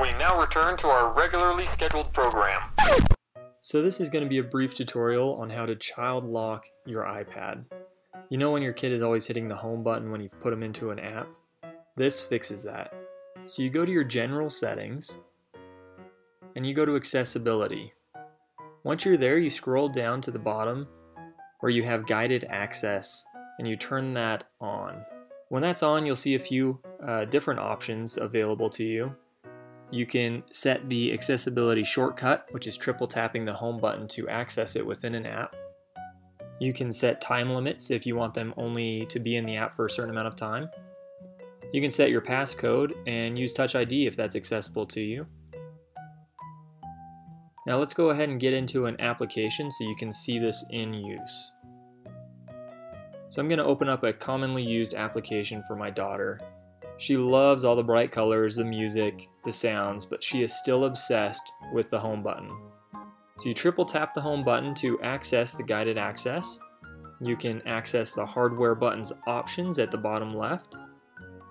We now return to our regularly scheduled program. So this is going to be a brief tutorial on how to child lock your iPad. You know when your kid is always hitting the home button when you've put them into an app? This fixes that. So you go to your general settings and you go to accessibility. Once you're there, you scroll down to the bottom where you have guided access and you turn that on. When that's on, you'll see a few different options available to you. You can set the accessibility shortcut, which is triple tapping the home button to access it within an app. You can set time limits if you want them only to be in the app for a certain amount of time. You can set your passcode and use Touch ID if that's accessible to you. Now let's go ahead and get into an application so you can see this in use. So I'm going to open up a commonly used application for my daughter. She loves all the bright colors, the music, the sounds, but she is still obsessed with the home button. So you triple tap the home button to access the guided access. You can access the hardware buttons options at the bottom left,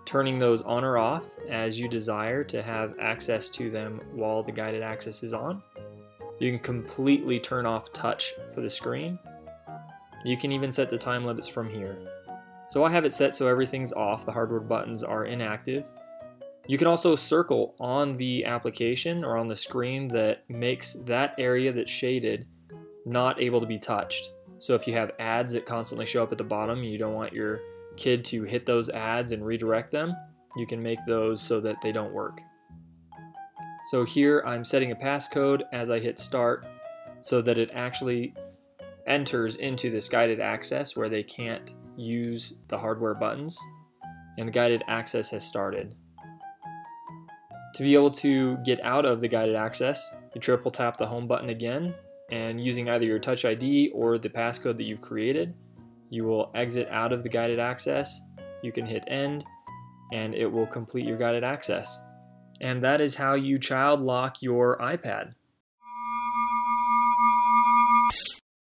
turning those on or off as you desire to have access to them while the guided access is on. You can completely turn off touch for the screen. You can even set the time limits from here. So I have it set so everything's off, the hardware buttons are inactive. You can also circle on the application or on the screen that makes that area that's shaded not able to be touched. So if you have ads that constantly show up at the bottom, you don't want your kid to hit those ads and redirect them, you can make those so that they don't work. So here I'm setting a passcode as I hit start so that it actually enters into this guided access where they can't use the hardware buttons, and the guided access has started. To be able to get out of the guided access, you triple tap the home button again, and using either your Touch ID or the passcode that you've created, you will exit out of the guided access. You can hit end and it will complete your guided access. And that is how you child lock your iPad.